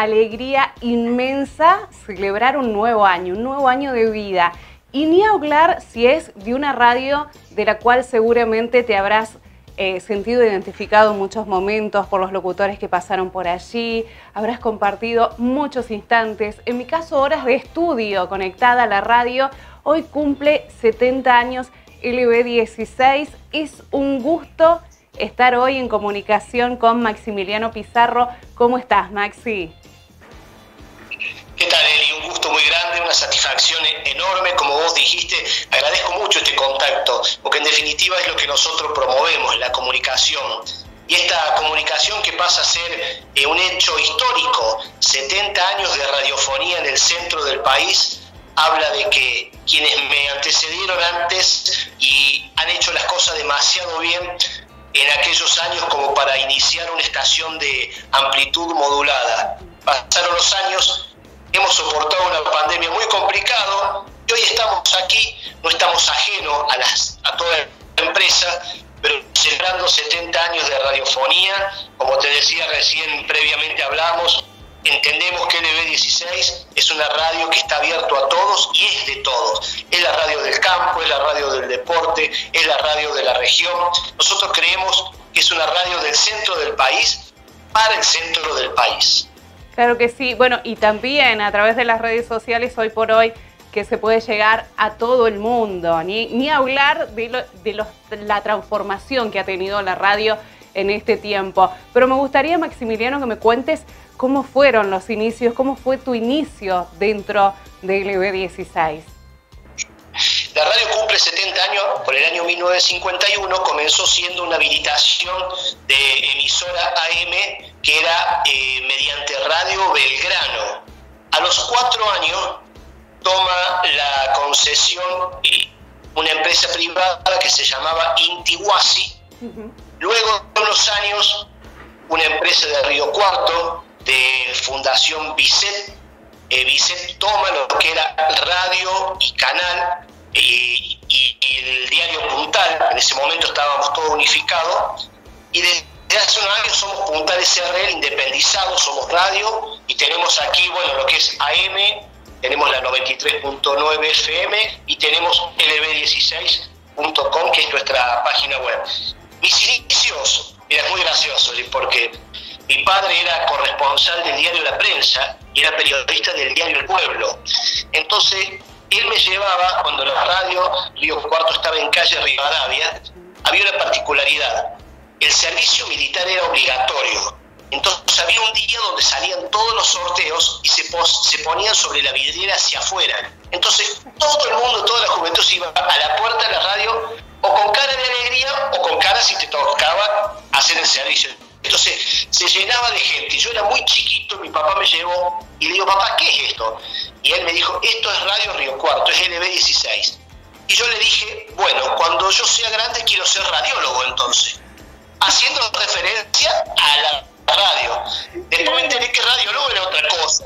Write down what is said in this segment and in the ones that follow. alegría inmensa celebrar un nuevo año de vida. Y ni hablar si es de una radio de la cual seguramente te habrás sentido identificado en muchos momentos por los locutores que pasaron por allí, habrás compartido muchos instantes, en mi caso horas de estudio conectada a la radio. Hoy cumple 70 años LB16, es un gusto estar hoy en comunicación con Maximiliano Pizarro. ¿Cómo estás, Maxi? ¿Qué tal, Eli? Un gusto muy grande, una satisfacción enorme. Como vos dijiste, agradezco mucho este contacto, porque en definitiva es lo que nosotros promovemos, la comunicación. Y esta comunicación que pasa a ser un hecho histórico, 70 años de radiofonía en el centro del país, habla de que quienes me antecedieron antes y han hecho las cosas demasiado bien en aquellos años como para iniciar una estación de amplitud modulada. Pasaron los años. Hemos soportado una pandemia muy complicada y hoy estamos aquí, no estamos ajenos a toda la empresa, pero celebrando 70 años de radiofonía. Como te decía recién, previamente hablamos, entendemos que LB16 es una radio que está abierto a todos y es de todos. Es la radio del campo, es la radio del deporte, es la radio de la región. Nosotros creemos que es una radio del centro del país, para el centro del país. Claro que sí. Bueno, y también a través de las redes sociales hoy por hoy que se puede llegar a todo el mundo. Ni hablar de la transformación que ha tenido la radio en este tiempo. Pero me gustaría, Maximiliano, que me cuentes cómo fueron los inicios, cómo fue tu inicio dentro de LB16. La radio cumple 70 años, por el año 1951 comenzó siendo una habilitación de emisora AM que era mediante Radio Belgrano. A los 4 años toma la concesión una empresa privada que se llamaba Intihuasi. Luego de unos años, una empresa de Río Cuarto, de Fundación Bicet. Bicet toma lo que era radio y canal. Y el diario Puntal, en ese momento estábamos todos unificados, y desde hace unos años somos Puntal SRL, independizados, somos radio, y tenemos aquí, bueno, lo que es AM, tenemos la 93.9 FM, y tenemos LV16.com, que es nuestra página web. Mis inicios, mira, es muy gracioso, porque mi padre era corresponsal del diario La Prensa, y era periodista del diario El Pueblo. Entonces, él me llevaba, cuando la radio Río Cuarto estaba en calle Rivadavia, había una particularidad. El servicio militar era obligatorio. Entonces había un día donde salían todos los sorteos y se ponían sobre la vidriera hacia afuera. Entonces todo el mundo, toda la juventud se iba a la puerta de la radio, o con cara de alegría, o con cara si te tocaba hacer el servicio. Entonces se llenaba de gente. Yo era muy chiquito, mi papá me llevó y le digo, papá, ¿qué es esto? Y él me dijo, esto es Radio Río Cuarto, es LB16. Y yo le dije, bueno, cuando yo sea grande quiero ser radiólogo entonces, haciendo referencia a la radio. Después me enteré que radiólogo era otra cosa.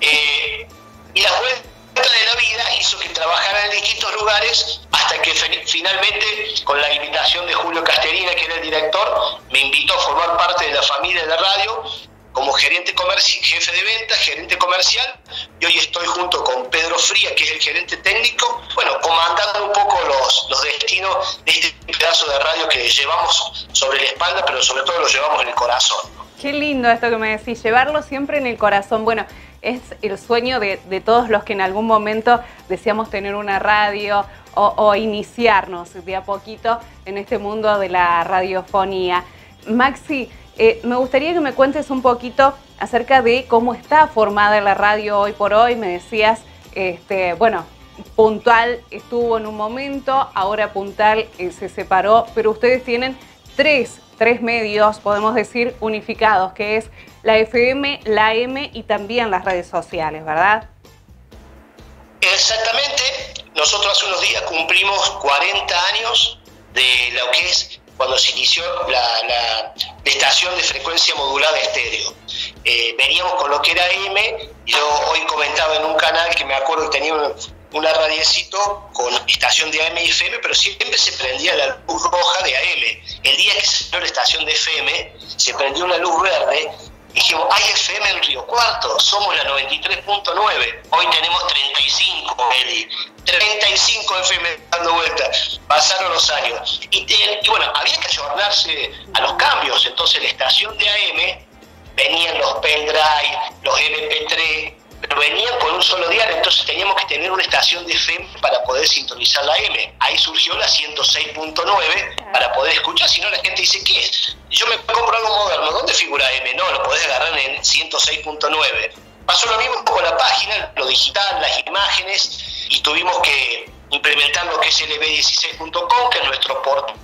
Y la vuelta de la vida hizo que trabajara en distintos lugares hasta que finalmente, con la invitación de Julio Casterina, que era el director, me invitó a formar parte de la familia de la radio, como jefe de ventas, gerente comercial, y hoy estoy junto con Pedro Fría, que es el gerente técnico, bueno, comandando un poco los destinos de este pedazo de radio que llevamos sobre la espalda, pero sobre todo lo llevamos en el corazón, ¿no? Qué lindo esto que me decís, llevarlo siempre en el corazón. Bueno, es el sueño de todos los que en algún momento deseamos tener una radio o iniciarnos de a poquito en este mundo de la radiofonía. Maxi, me gustaría que me cuentes un poquito acerca de cómo está formada la radio hoy por hoy. Me decías, bueno, Puntal estuvo en un momento, ahora Puntal se separó, pero ustedes tienen tres medios, podemos decir, unificados, que es la FM, la AM y también las redes sociales, ¿verdad? Exactamente. Nosotros hace unos días cumplimos 40 años de lo que es cuando se inició la estación de frecuencia modulada estéreo. Veníamos con lo que era AM. Yo hoy comentaba en un canal que me acuerdo que tenía una radiecito con estación de AM y FM, pero siempre se prendía la luz roja de AM. El día que salió la estación de FM, se prendió una luz verde Dijimos, hay FM en Río Cuarto, somos la 93.9, hoy tenemos 35, Meli, 35 FM dando vueltas, pasaron los años. Y bueno, había que ayornarse a los cambios, entonces la estación de AM, venían los pendrive, los MP3, pero venían con un solo diario, entonces teníamos que tener una estación de FM para poder sintonizar la M. Ahí surgió la 106.9 para poder escuchar, si no la gente dice, ¿qué es? Yo me compro algo moderno, ¿dónde figura M? No, lo podés agarrar en 106.9. Pasó lo mismo con la página, lo digital, las imágenes, y tuvimos que implementar lo que es LV16.com, que es nuestro portal,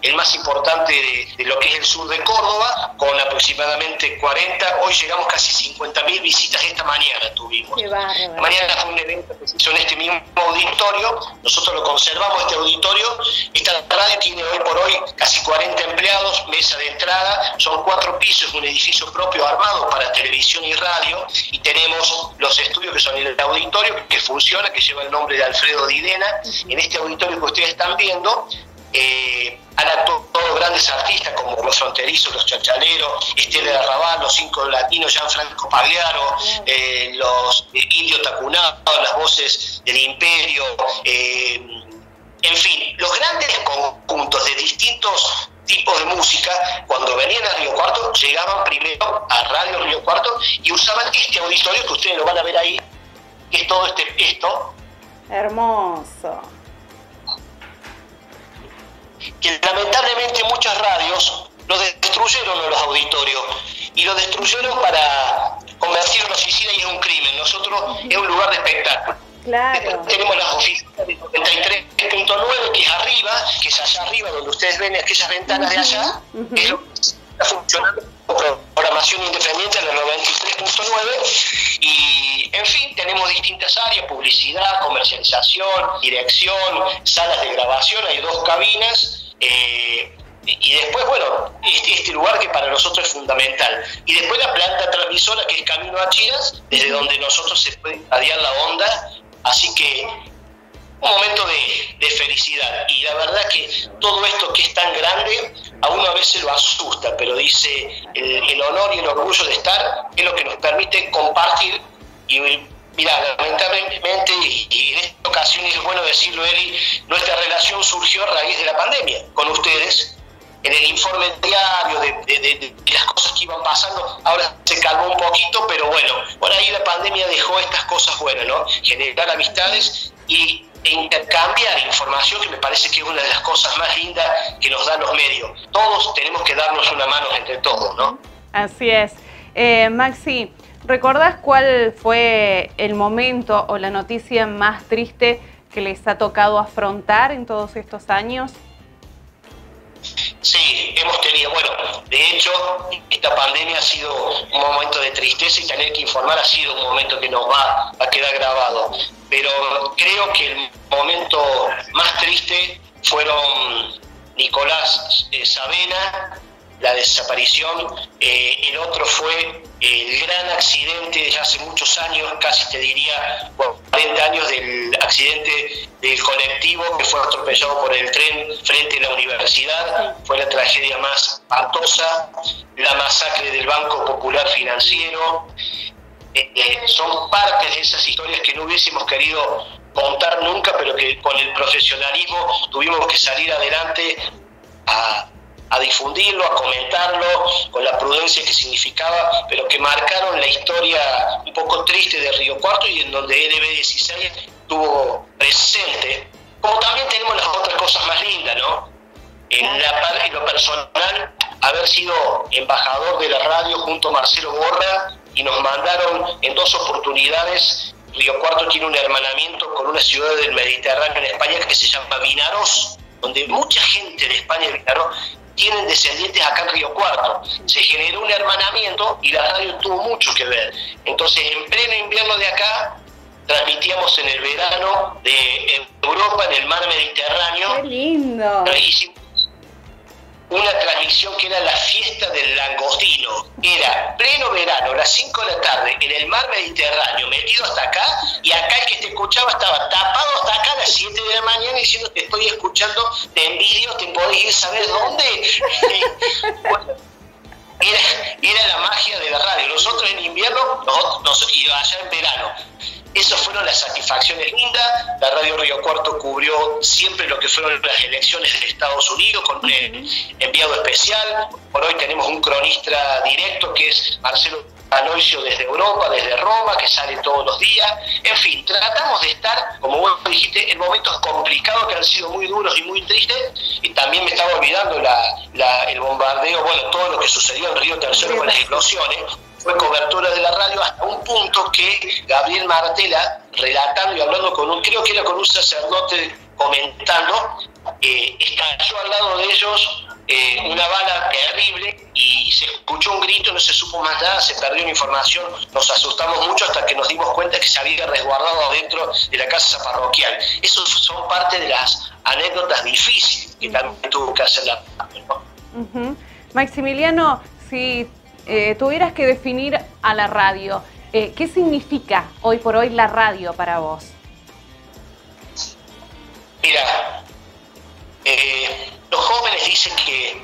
el más importante de lo que es el sur de Córdoba, con aproximadamente 40, hoy llegamos casi 50.000 visitas esta mañana tuvimos. Qué bárbaro. La mañana fue un evento que se hizo en este mismo auditorio, nosotros lo conservamos este auditorio, esta radio tiene hoy por hoy casi 40 empleados, mesa de entrada, son 4 pisos, un edificio propio armado para televisión y radio, y tenemos los estudios que son el auditorio que funciona, que lleva el nombre de Alfredo Didena. En este auditorio que ustedes están viendo han actuado todos grandes artistas como Los Fronterizos, Los Chachaleros, Estela de Arrabal, Los Cinco Latinos, Gianfranco Pagliaro, Los Indios Tacunados, las voces del Imperio, en fin, los grandes conjuntos de distintos tipos de música, cuando venían a Río Cuarto, llegaban primero a Radio Río Cuarto y usaban este auditorio que ustedes lo van a ver ahí, que es todo esto. Hermoso. Que lamentablemente muchas radios lo destruyeron en los auditorios y lo destruyeron para convertirlo en oficina y es un crimen. Nosotros es un lugar de espectáculo. Claro. Después tenemos las oficinas de 93.9, que es arriba, que es allá arriba donde ustedes ven aquellas ventanas de allá, que está funcionando con programación independiente en los 93.9 y en fin, tenemos distintas áreas, publicidad, comercialización, dirección, salas de grabación, hay 2 cabinas y después, bueno, este lugar que para nosotros es fundamental. Y después la planta transmisora que es Camino a Chinas, desde donde nosotros se puede irradiar la onda, así que un momento de felicidad. Y la verdad que todo esto que es tan grande, a uno a veces lo asusta, pero dice el honor y el orgullo de estar es lo que nos permite compartir. Y mira, lamentablemente, y en esta ocasión es bueno decirlo, Eli, nuestra relación surgió a raíz de la pandemia con ustedes. En el informe diario de las cosas que iban pasando, ahora se calmó un poquito, pero bueno, por ahí la pandemia dejó estas cosas buenas, ¿no? Generar amistades e intercambiar información, que me parece que es una de las cosas más lindas que nos dan los medios. Todos tenemos que darnos una mano entre todos, ¿no? Así es. Maxi, ¿recordás cuál fue el momento o la noticia más triste que les ha tocado afrontar en todos estos años? Sí, hemos tenido, bueno, de hecho, esta pandemia ha sido un momento de tristeza y tener que informar ha sido un momento que nos va a quedar grabado. Pero creo que el momento más triste fueron Nicolás Sabena, la desaparición, el otro fue el gran accidente de hace muchos años, casi te diría, bueno, 40 años del accidente del colectivo que fue atropellado por el tren frente a la universidad, fue la tragedia más espantosa, la masacre del Banco Popular Financiero, son partes de esas historias que no hubiésemos querido contar nunca, pero que con el profesionalismo tuvimos que salir adelante a difundirlo, a comentarlo, con la prudencia que significaba, pero que marcaron la historia un poco triste de Río Cuarto y en donde LB16 estuvo presente. Como también tenemos las otras cosas más lindas, ¿no? En lo personal, haber sido embajador de la radio junto a Marcelo Borra, y nos mandaron en 2 oportunidades, Río Cuarto tiene un hermanamiento con una ciudad del Mediterráneo en España que se llama Vinaròs, donde mucha gente de España y Vinaròs tienen descendientes acá en Río Cuarto. Se generó un hermanamiento y la radio tuvo mucho que ver. Entonces, en pleno invierno de acá, transmitíamos en el verano de Europa, en el mar Mediterráneo. ¡Qué lindo! Una transmisión que era la fiesta del langostino. Era pleno verano, las 5 de la tarde, en el mar Mediterráneo, metido hasta acá, y acá el que te escuchaba estaba tapado hasta acá a las 7 de la mañana diciendo, te estoy escuchando, te envidio, te podés ir a saber dónde. Bueno, Era la magia de la radio. Nosotros en invierno y allá en verano. Esas fueron las satisfacciones lindas. La radio Río Cuarto cubrió siempre lo que fueron las elecciones de Estados Unidos con el enviado especial. Por hoy tenemos un cronista directo que es Marcelo Anoicio desde Europa, desde Roma, que sale todos los días. En fin, tratamos de estar, como vos dijiste, en momentos complicados que han sido muy duros y muy tristes. Y también me estaba olvidando el bombardeo, bueno, todo lo que sucedió en Río Tercero con las explosiones. Fue cobertura de la radio hasta un punto que Gabriel Martela, relatando y hablando con creo que era con un sacerdote comentando, estalló al lado de ellos una bala terrible y se escuchó un grito, no se supo más nada, se perdió la información, nos asustamos mucho hasta que nos dimos cuenta que se había resguardado adentro de la casa parroquial. Esos son parte de las anécdotas difíciles que también tuvo que hacer la radio, ¿no? Maximiliano, si tuvieras que definir a la radio, ¿qué significa hoy por hoy la radio para vos? Mira, los jóvenes dicen que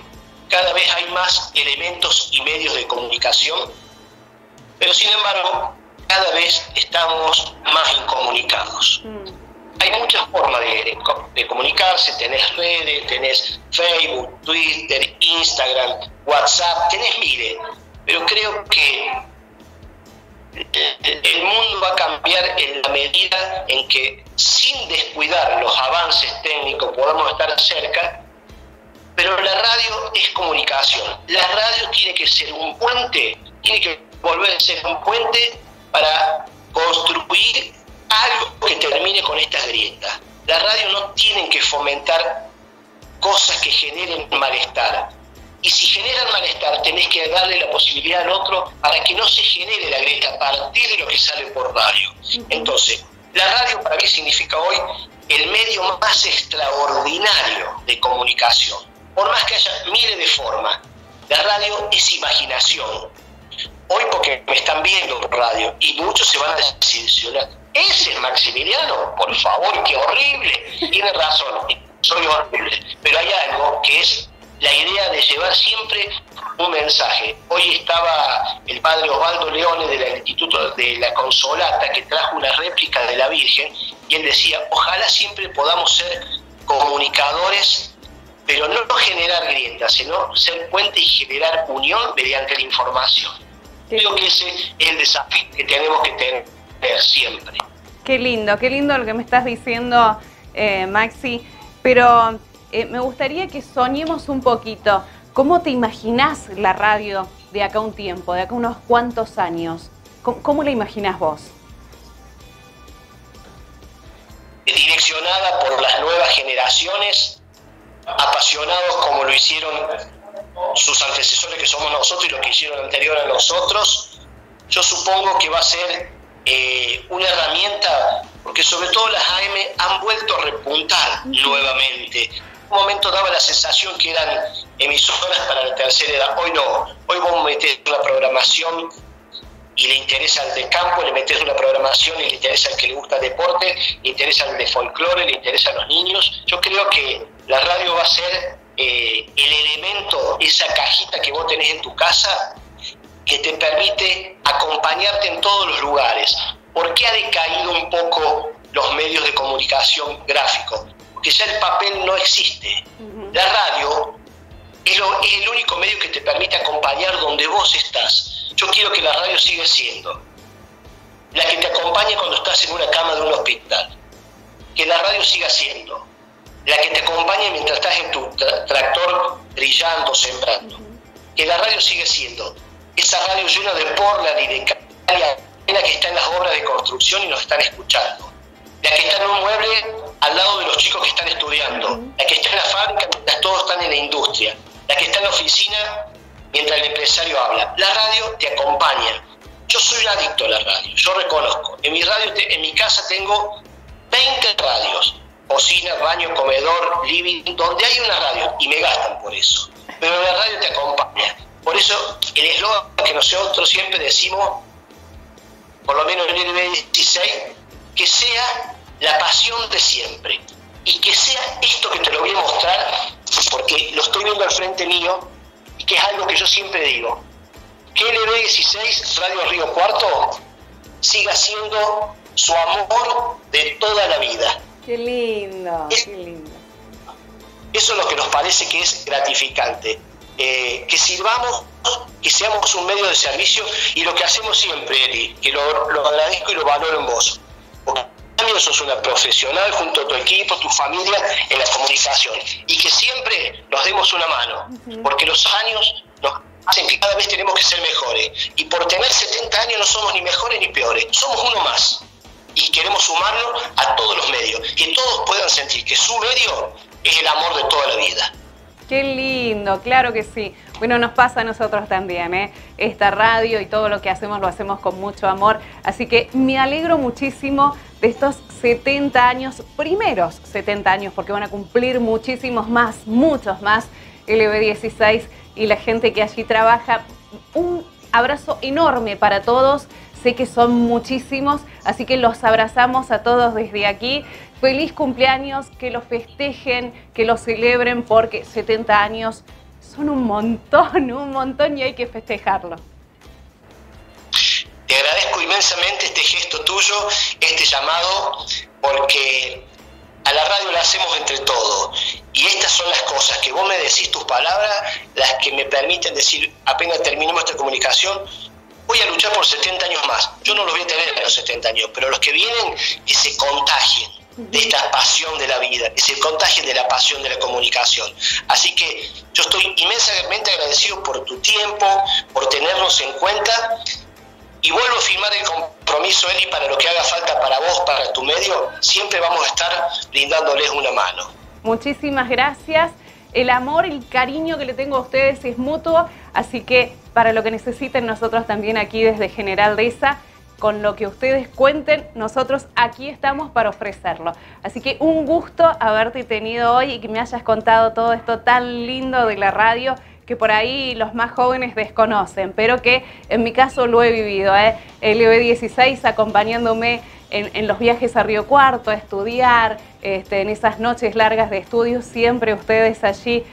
cada vez hay más elementos y medios de comunicación, pero sin embargo cada vez estamos más incomunicados. Hay muchas formas de comunicarse. Tenés redes, tenés Facebook, Twitter, Instagram, WhatsApp, tenés miles. Pero creo que el mundo va a cambiar en la medida en que, sin descuidar los avances técnicos, podamos estar cerca, pero la radio es comunicación. La radio tiene que ser un puente, tiene que volver a ser un puente para construir algo que termine con estas grietas. La radio no tiene que fomentar cosas que generen malestar. Y si generan malestar, tenés que darle la posibilidad al otro para que no se genere la grieta a partir de lo que sale por radio. Entonces, la radio para mí significa hoy el medio más extraordinario de comunicación. Por más que haya miles de formas, la radio es imaginación. Hoy, porque me están viendo por radio y muchos se van a desilusionar. Ese es Maximiliano, por favor, qué horrible. Tiene razón, soy horrible. Pero hay algo que es la idea de llevar siempre un mensaje. Hoy estaba el padre Osvaldo Leone del Instituto de la Consolata, que trajo una réplica de la Virgen, y él decía, ojalá siempre podamos ser comunicadores, pero no generar grietas, sino ser puente y generar unión mediante la información. Creo que ese es el desafío que tenemos que tener siempre. Qué lindo lo que me estás diciendo, Maxi, pero me gustaría que soñemos un poquito. ¿Cómo te imaginás la radio de acá un tiempo, de acá unos cuantos años? ¿Cómo la imaginás vos? Direccionada por las nuevas generaciones, apasionados como lo hicieron sus antecesores que somos nosotros y los que hicieron anterior a nosotros. Yo supongo que va a ser una herramienta, porque sobre todo las AM han vuelto a repuntar nuevamente. En un momento daba la sensación que eran emisoras para la tercera edad. Hoy no. Hoy vos metés una programación y le interesa al de campo, le metés una programación y le interesa al que le gusta el deporte, le interesa al de folclore, le interesa a los niños. Yo creo que la radio va a ser el elemento, esa cajita que vos tenés en tu casa, que te permite acompañarte en todos los lugares. ¿Por qué ha decaído un poco los medios de comunicación gráficos? Porque ya el papel no existe. La radio es el único medio que te permite acompañar donde vos estás. Yo quiero que la radio siga siendo la que te acompaña cuando estás en una cama de un hospital. Que la radio siga siendo la que te acompaña mientras estás en tu tractor trillando, sembrando. Que la radio siga siendo esa radio llena de porla y de caña, la que está en las obras de construcción y nos están escuchando. La que está en un mueble al lado de los chicos que están estudiando. La que está en la fábrica mientras todos están en la industria. La que está en la oficina mientras el empresario habla. La radio te acompaña. Yo soy un adicto a la radio, yo reconozco. En mi casa tengo 20 radios. Cocina, baño, comedor, living, donde hay una radio. Y me gastan por eso. Pero la radio te acompaña. Por eso el eslogan que nosotros siempre decimos, por lo menos en el LB16, que sea la pasión de siempre. Y que sea esto que te lo voy a mostrar, porque lo estoy viendo al frente mío, y que es algo que yo siempre digo. que LB16 Radio Río Cuarto siga siendo su amor de toda la vida. Qué lindo, qué lindo. Eso es lo que nos parece que es gratificante. Que sirvamos, que seamos un medio de servicio, y lo que hacemos siempre, Eli, que lo agradezco y lo valoro en vos. Porque también sos una profesional junto a tu equipo, tu familia, en la comunicación. Y que siempre nos demos una mano, porque los años nos hacen que cada vez tenemos que ser mejores. Y por tener 70 años no somos ni mejores ni peores, somos uno más. Y queremos sumarlo a todos los medios, que todos puedan sentir que su medio es el amor de toda la vida. Qué lindo, claro que sí. Bueno, nos pasa a nosotros también, ¿eh? Esta radio y todo lo que hacemos lo hacemos con mucho amor. Así que me alegro muchísimo de estos 70 años, primeros 70 años, porque van a cumplir muchísimos más, muchos más, LB16 y la gente que allí trabaja. Un abrazo enorme para todos. Sé que son muchísimos, así que los abrazamos a todos desde aquí. Feliz cumpleaños, que los festejen, que los celebren, porque 70 años son un montón y hay que festejarlo. Te agradezco inmensamente este gesto tuyo, este llamado, porque a la radio la hacemos entre todos. Y estas son las cosas que vos me decís, tus palabras, las que me permiten decir, apenas terminemos esta comunicación, voy a luchar por 70 años más. Yo no los voy a tener en los 70 años, pero los que vienen, que se contagien de esta pasión de la vida, que se contagien de la pasión de la comunicación. Así que yo estoy inmensamente agradecido por tu tiempo, por tenernos en cuenta, y vuelvo a firmar el compromiso, Eli, para lo que haga falta para vos, para tu medio, siempre vamos a estar brindándoles una mano. Muchísimas gracias. El amor, el cariño que le tengo a ustedes es mutuo, así que para lo que necesiten, nosotros también aquí desde General Deheza, con lo que ustedes cuenten, nosotros aquí estamos para ofrecerlo. Así que un gusto haberte tenido hoy y que me hayas contado todo esto tan lindo de la radio, que por ahí los más jóvenes desconocen, pero que en mi caso lo he vivido, ¿eh? LB16 acompañándome en los viajes a Río Cuarto, a estudiar, en esas noches largas de estudio, siempre ustedes allí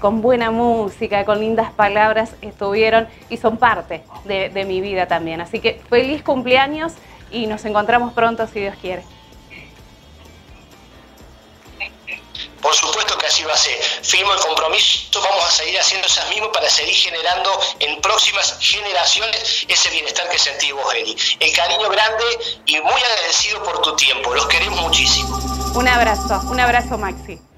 con buena música, con lindas palabras estuvieron y son parte de mi vida también. Así que feliz cumpleaños y nos encontramos pronto si Dios quiere. Por supuesto que así va a ser. Firmo el compromiso, vamos a seguir haciendo esas mismas para seguir generando en próximas generaciones ese bienestar que sentís vos, Eli. El cariño grande y muy agradecido por tu tiempo. Los queremos muchísimo. Un abrazo, Maxi.